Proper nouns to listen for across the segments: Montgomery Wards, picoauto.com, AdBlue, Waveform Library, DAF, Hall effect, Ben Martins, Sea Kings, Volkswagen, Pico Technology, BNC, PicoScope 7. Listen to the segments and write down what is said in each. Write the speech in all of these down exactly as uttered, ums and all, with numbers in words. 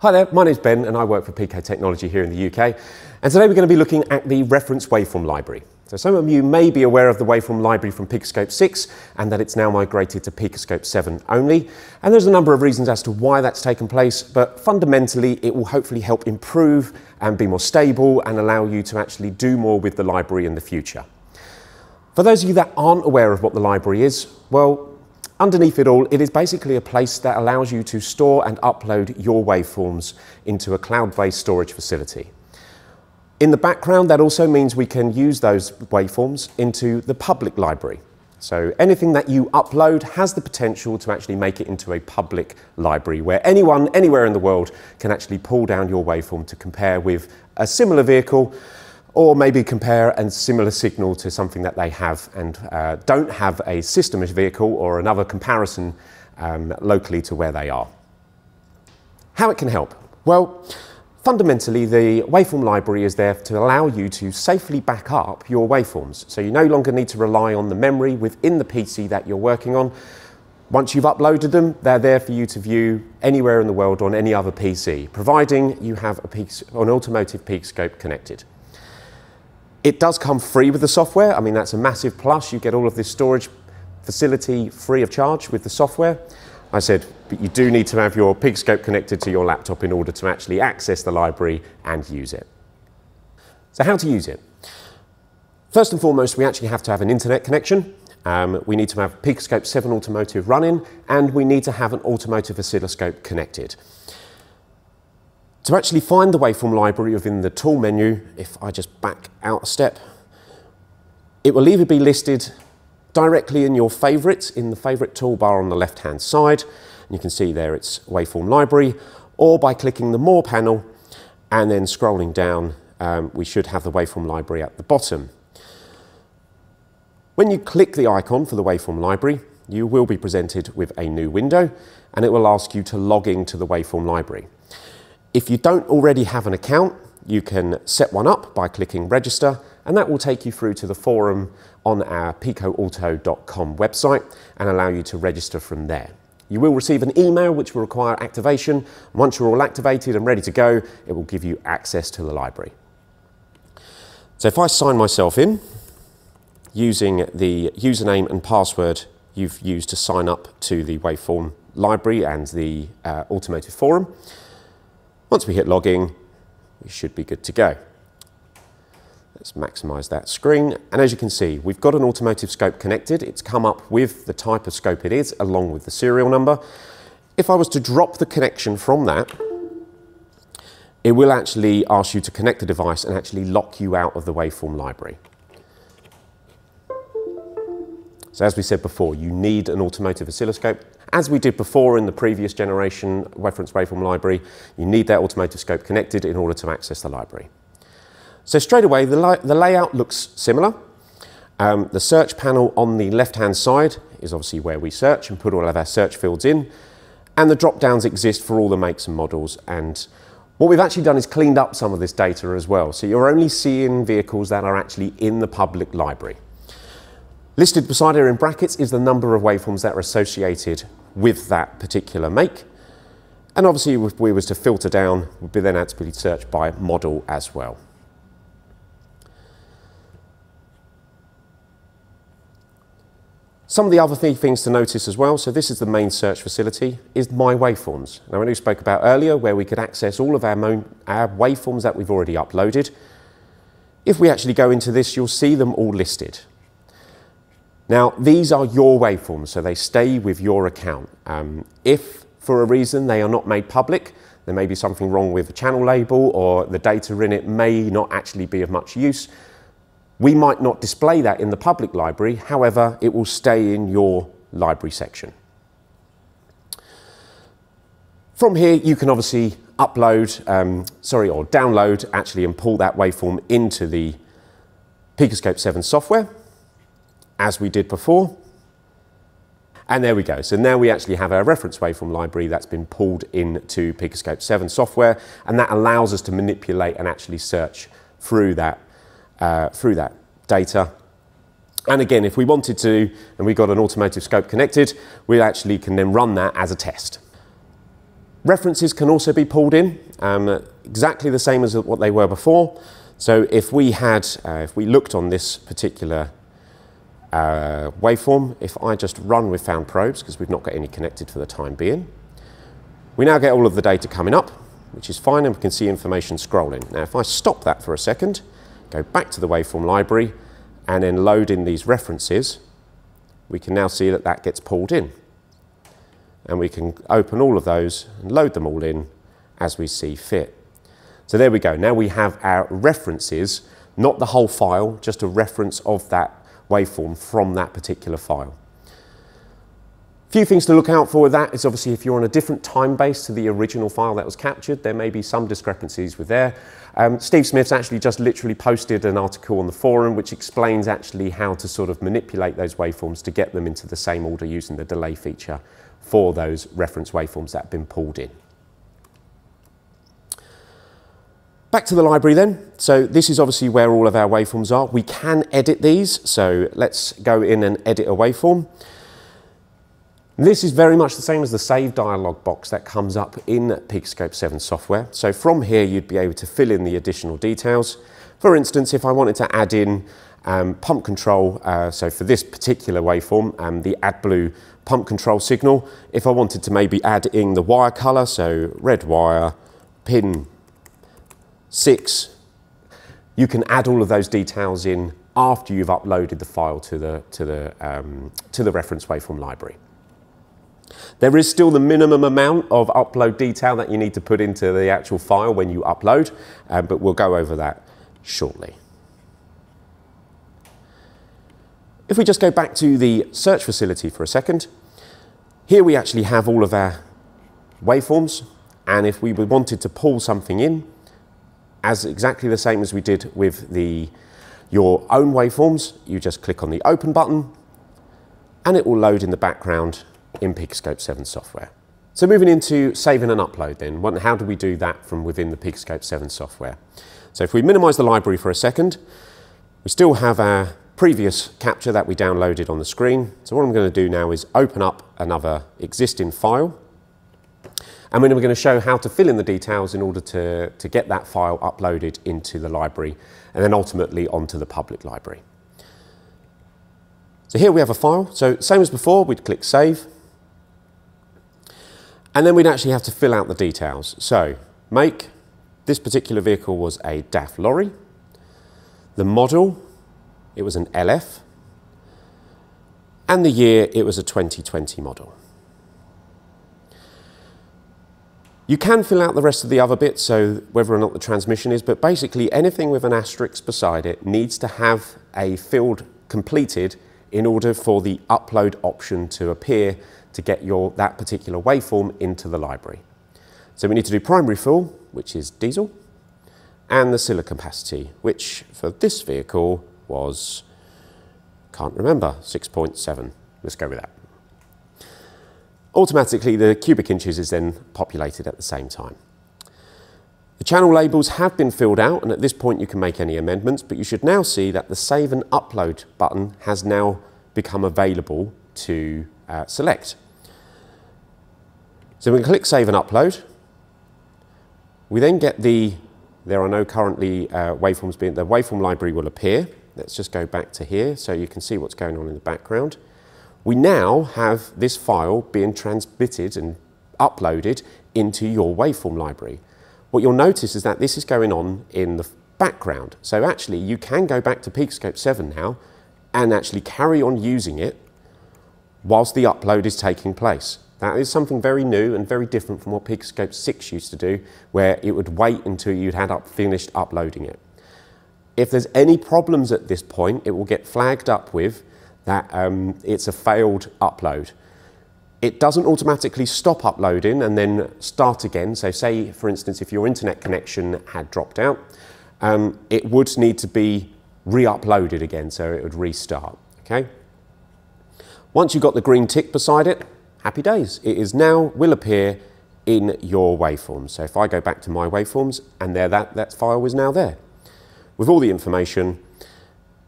Hi there, my name's Ben and I work for Pico Technology here in the U K, and today we're going to be looking at the reference waveform library. So some of you may be aware of the waveform library from PicoScope six and that it's now migrated to PicoScope seven only, and there's a number of reasons as to why that's taken place, but fundamentally it will hopefully help improve and be more stable and allow you to actually do more with the library in the future. For those of you that aren't aware of what the library is, well, underneath it all, it is basically a place that allows you to store and upload your waveforms into a cloud-based storage facility. In the background, that also means we can use those waveforms into the public library. So anything that you upload has the potential to actually make it into a public library where anyone, anywhere in the world, can actually pull down your waveform to compare with a similar vehicle, or maybe compare a similar signal to something that they have and uh, don't have a system vehicle or another comparison um, locally to where they are. How it can help? Well, fundamentally the waveform library is there to allow you to safely back up your waveforms, so you no longer need to rely on the memory within the P C that you're working on. Once you've uploaded them, they're there for you to view anywhere in the world on any other P C, providing you have a piece, an automotive PicoScope connected. It does come free with the software. I mean, that's a massive plus. You get all of this storage facility free of charge with the software. I said, but you do need to have your PicoScope connected to your laptop in order to actually access the library and use it. So how to use it? First and foremost, we actually have to have an internet connection. Um, we need to have PicoScope seven Automotive running, and we need to have an automotive oscilloscope connected. To actually find the waveform library within the tool menu, if I just back out a step, it will either be listed directly in your favourites, in the favourite toolbar on the left-hand side, and you can see there it's waveform library, or by clicking the more panel and then scrolling down, um, we should have the waveform library at the bottom. When you click the icon for the waveform library, you will be presented with a new window, and it will ask you to log in to the waveform library. If you don't already have an account, you can set one up by clicking register, and that will take you through to the forum on our pico auto dot com website and allow you to register from there. You will receive an email which will require activation. Once you're all activated and ready to go, it will give you access to the library. So if I sign myself in using the username and password you've used to sign up to the Waveform Library and the uh, Automotive Forum, once we hit login, we should be good to go. Let's maximize that screen. And as you can see, we've got an automotive scope connected. It's come up with the type of scope it is, along with the serial number. If I was to drop the connection from that, it will actually ask you to connect the device and actually lock you out of the waveform library. So as we said before, you need an automotive oscilloscope. As we did before in the previous generation reference waveform library, you need that automotive scope connected in order to access the library. So straight away, the, la the layout looks similar. Um, the search panel on the left-hand side is obviously where we search and put all of our search fields in. And the drop-downs exist for all the makes and models. And what we've actually done is cleaned up some of this data as well. So you're only seeing vehicles that are actually in the public library. Listed beside here in brackets is the number of waveforms that are associated with that particular make. And obviously if we was to filter down, we'd be then actually searched by model as well. Some of the other things to notice as well, so this is the main search facility, is My Waveforms. Now, we spoke about earlier where we could access all of our, our waveforms that we've already uploaded. If we actually go into this, you'll see them all listed. Now, these are your waveforms, so they stay with your account. Um, if, for a reason, they are not made public, there may be something wrong with the channel label or the data in it may not actually be of much use. We might not display that in the public library, however, it will stay in your library section. From here, you can obviously upload, um, sorry, or download, actually, and pull that waveform into the PicoScope seven software, as we did before. And there we go. So now we actually have our reference waveform library that's been pulled into PicoScope seven software, and that allows us to manipulate and actually search through that, uh, through that data. And again, if we wanted to, and we got an automotive scope connected, we actually can then run that as a test. References can also be pulled in, um, exactly the same as what they were before. So if we had, uh, if we looked on this particular uh, waveform, if I just run with found probes, because we've not got any connected for the time being, we now get all of the data coming up, which is fine, and we can see information scrolling. Now, if I stop that for a second, go back to the waveform library, and then load in these references, we can now see that that gets pulled in. And we can open all of those and load them all in as we see fit. So there we go. Now we have our references, not the whole file, just a reference of that waveform from that particular file. A few things to look out for with that is obviously if you're on a different time base to the original file that was captured, there may be some discrepancies with there. Um, Steve Smith's actually just literally posted an article on the forum which explains actually how to sort of manipulate those waveforms to get them into the same order using the delay feature for those reference waveforms that have been pulled in. Back to the library then. So this is obviously where all of our waveforms are. We can edit these, so let's go in and edit a waveform. This is very much the same as the save dialog box that comes up in PicoScope seven software. So from here, you'd be able to fill in the additional details. For instance, if I wanted to add in um, pump control, uh, so for this particular waveform, um, the AdBlue pump control signal, if I wanted to maybe add in the wire color, so red wire, pin six, you can add all of those details in after you've uploaded the file to the, to the, um, to the reference waveform library. There is still the minimum amount of upload detail that you need to put into the actual file when you upload, um, but we'll go over that shortly. If we just go back to the search facility for a second, here we actually have all of our waveforms, and if we wanted to pull something in, as exactly the same as we did with the, your own waveforms, you just click on the open button, and it will load in the background in PicoScope seven software. So moving into saving and upload then, what, how do we do that from within the PicoScope seven software? So if we minimize the library for a second, we still have our previous capture that we downloaded on the screen. So what I'm going to do now is open up another existing file, and then we're going to show how to fill in the details in order to, to get that file uploaded into the library and then ultimately onto the public library. So here we have a file. So same as before, we'd click save. And then we'd actually have to fill out the details. So make, this particular vehicle was a D A F lorry. The model, it was an L F. And the year, it was a twenty twenty model. You can fill out the rest of the other bits, so whether or not the transmission is, but basically anything with an asterisk beside it needs to have a field completed in order for the upload option to appear to get your, that particular waveform into the library. So we need to do primary fuel, which is diesel, and the cylinder capacity, which for this vehicle was, can't remember, six point seven. Let's go with that. Automatically, the cubic inches is then populated at the same time. The channel labels have been filled out, and at this point you can make any amendments, but you should now see that the Save and Upload button has now become available to uh, select. So we can click Save and Upload. We then get the, there are no currently uh, waveforms being, the waveform library will appear. Let's just go back to here so you can see what's going on in the background. We now have this file being transmitted and uploaded into your waveform library. What you'll notice is that this is going on in the background. So actually, you can go back to PicoScope seven now and actually carry on using it whilst the upload is taking place. That is something very new and very different from what PicoScope six used to do, where it would wait until you'd had up finished uploading it. If there's any problems at this point, it will get flagged up with that um, it's a failed upload. It doesn't automatically stop uploading and then start again. So say, for instance, if your internet connection had dropped out, um, it would need to be re-uploaded again, so it would restart, okay? Once you've got the green tick beside it, happy days. It is now, will appear in your waveform. So if I go back to my waveforms, and there that, that file is now there. With all the information,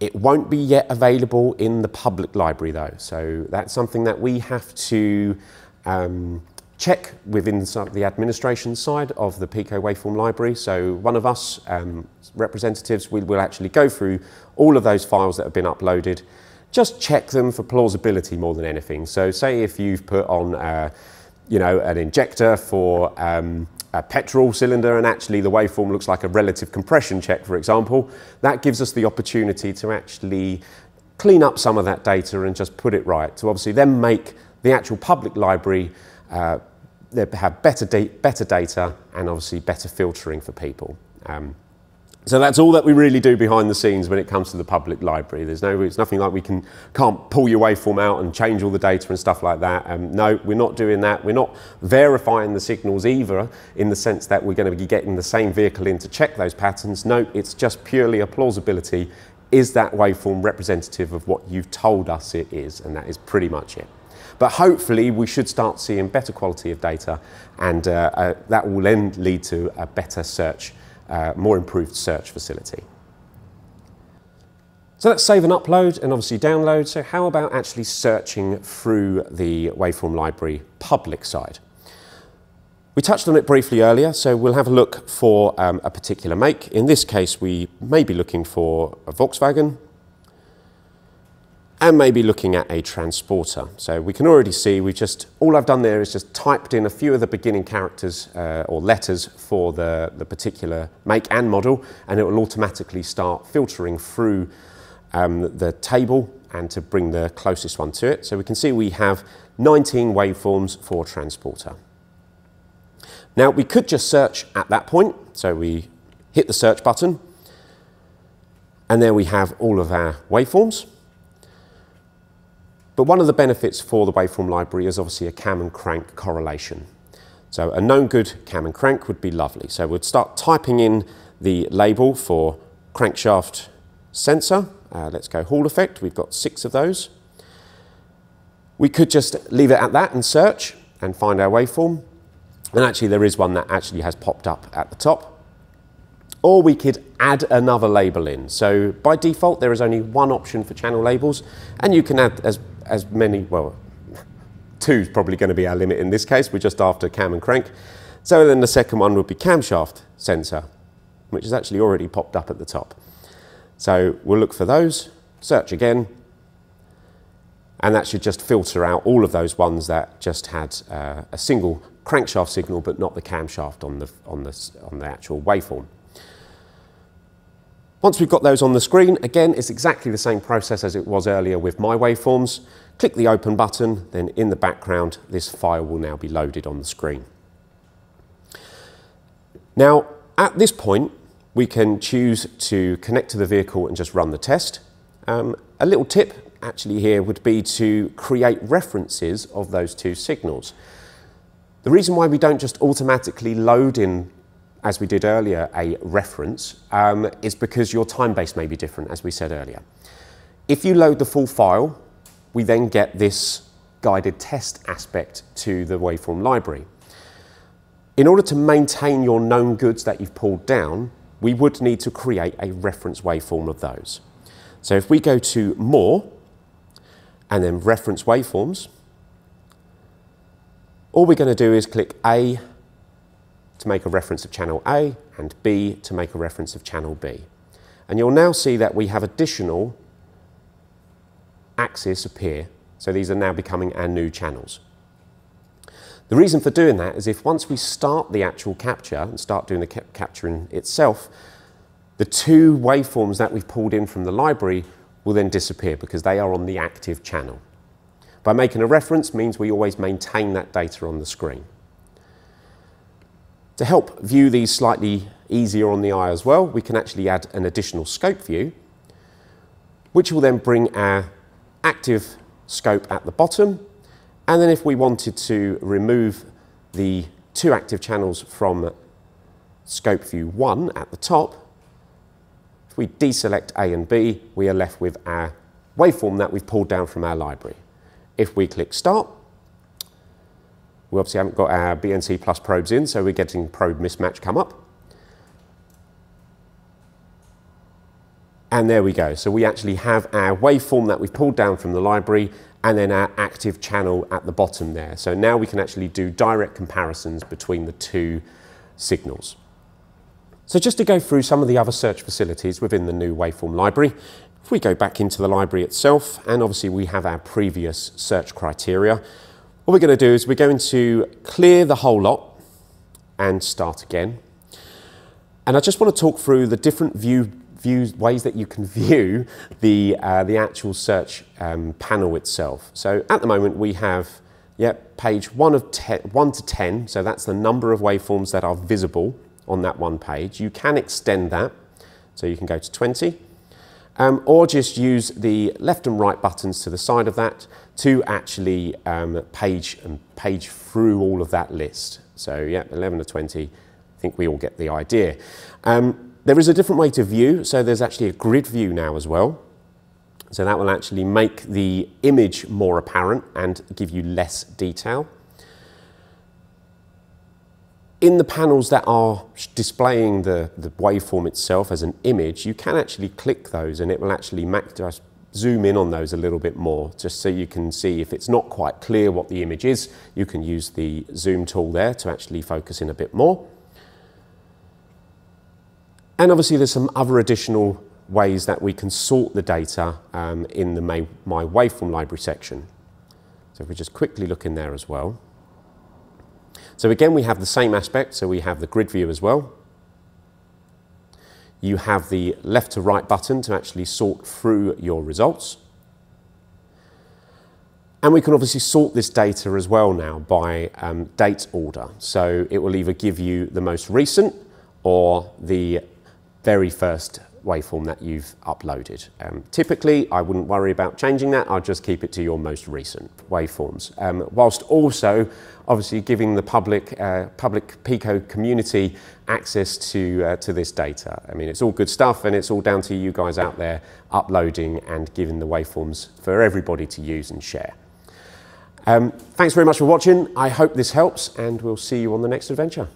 it won't be yet available in the public library though, so that's something that we have to um, check within the administration side of the Pico Waveform Library. So one of us um, representatives we will actually go through all of those files that have been uploaded, just check them for plausibility more than anything. So say if you've put on uh, you know, an injector for um, a petrol cylinder and actually the waveform looks like a relative compression check, for example, that gives us the opportunity to actually clean up some of that data and just put it right, to obviously then make the actual public library uh, have better, da better data and obviously better filtering for people. Um, so that's all that we really do behind the scenes when it comes to the public library. There's no, it's nothing like we can, can't pull your waveform out and change all the data and stuff like that. Um, no, we're not doing that. We're not verifying the signals either, in the sense that we're going to be getting the same vehicle in to check those patterns. No, it's just purely a plausibility. Is that waveform representative of what you've told us it is? And that is pretty much it. But hopefully we should start seeing better quality of data, and uh, uh, that will then lead to a better search, uh, more improved search facility. So that's save and upload and obviously download. So how about actually searching through the Waveform Library public side? We touched on it briefly earlier, so we'll have a look for um, a particular make. In this case, we may be looking for a Volkswagen, and maybe looking at a transporter. So we can already see we've just, all I've done there is just typed in a few of the beginning characters uh, or letters for the, the particular make and model, and it will automatically start filtering through um, the table and to bring the closest one to it. So we can see we have nineteen waveforms for transporter. Now we could just search at that point. So we hit the search button, and there we have all of our waveforms. But one of the benefits for the waveform library is obviously a cam and crank correlation. So a known good cam and crank would be lovely. So we'd start typing in the label for crankshaft sensor. Uh, let's go Hall effect. We've got six of those. We could just leave it at that and search and find our waveform. And actually there is one that actually has popped up at the top. Or we could add another label in. So by default, there is only one option for channel labels, and you can add as, as many, well, two is probably going to be our limit in this case. We're just after cam and crank. So then the second one would be camshaft sensor, which is actually already popped up at the top. So we'll look for those, search again, and that should just filter out all of those ones that just had uh, a single crankshaft signal, but not the camshaft on the, on the, on the actual waveform. Once we've got those on the screen, again, it's exactly the same process as it was earlier with my waveforms. Click the open button, then in the background, this file will now be loaded on the screen. Now, at this point, we can choose to connect to the vehicle and just run the test. Um, a little tip actually here would be to create references of those two signals. The reason why we don't just automatically load in, as we did earlier, a reference, um, is because your time base may be different, as we said earlier. If you load the full file, we then get this guided test aspect to the waveform library. In order to maintain your known goods that you've pulled down, we would need to create a reference waveform of those. So if we go to More, and then Reference Waveforms, all we're going to do is click A, to make a reference of channel A, and B to make a reference of channel B. And you'll now see that we have additional axes appear. So these are now becoming our new channels. The reason for doing that is if once we start the actual capture and start doing the ca capturing itself, the two waveforms that we've pulled in from the library will then disappear because they are on the active channel. By making a reference means we always maintain that data on the screen. To help view these slightly easier on the eye as well, we can actually add an additional scope view, which will then bring our active scope at the bottom. And then if we wanted to remove the two active channels from scope view one at the top, if we deselect A and B, we are left with our waveform that we've pulled down from our library. If we click start, we obviously haven't got our B N C plus probes in, so we're getting probe mismatch come up. And there we go. So we actually have our waveform that we've pulled down from the library and then our active channel at the bottom there. So now we can actually do direct comparisons between the two signals. So just to go through some of the other search facilities within the new Waveform Library, if we go back into the library itself, and obviously we have our previous search criteria, what we're going to do is we're going to clear the whole lot and start again. And I just want to talk through the different view, views, ways that you can view the, uh, the actual search um, panel itself. So at the moment we have yep, page one, of ten, one to ten, so that's the number of waveforms that are visible on that one page. You can extend that, so you can go to twenty, um, or just use the left and right buttons to the side of that to actually um, page and page through all of that list. So yeah, eleven to twenty, I think we all get the idea. Um, there is a different way to view, so there's actually a grid view now as well. So that will actually make the image more apparent and give you less detail. In the panels that are displaying the, the waveform itself as an image, you can actually click those and it will actually make, just zoom in on those a little bit more, just so you can see if it's not quite clear what the image is, you can use the zoom tool there to actually focus in a bit more. And obviously there's some other additional ways that we can sort the data um, in the My, My Waveform Library section. So if we just quickly look in there as well. So again, we have the same aspect, so we have the grid view as well. You have the left to right button to actually sort through your results. And we can obviously sort this data as well now by um, date order. So it will either give you the most recent or the very first waveform that you've uploaded. Um, typically, I wouldn't worry about changing that, I'll just keep it to your most recent waveforms, um, whilst also obviously giving the public, uh, public Pico community access to, uh, to this data. I mean, it's all good stuff and it's all down to you guys out there uploading and giving the waveforms for everybody to use and share. Um, thanks very much for watching, I hope this helps and we'll see you on the next adventure.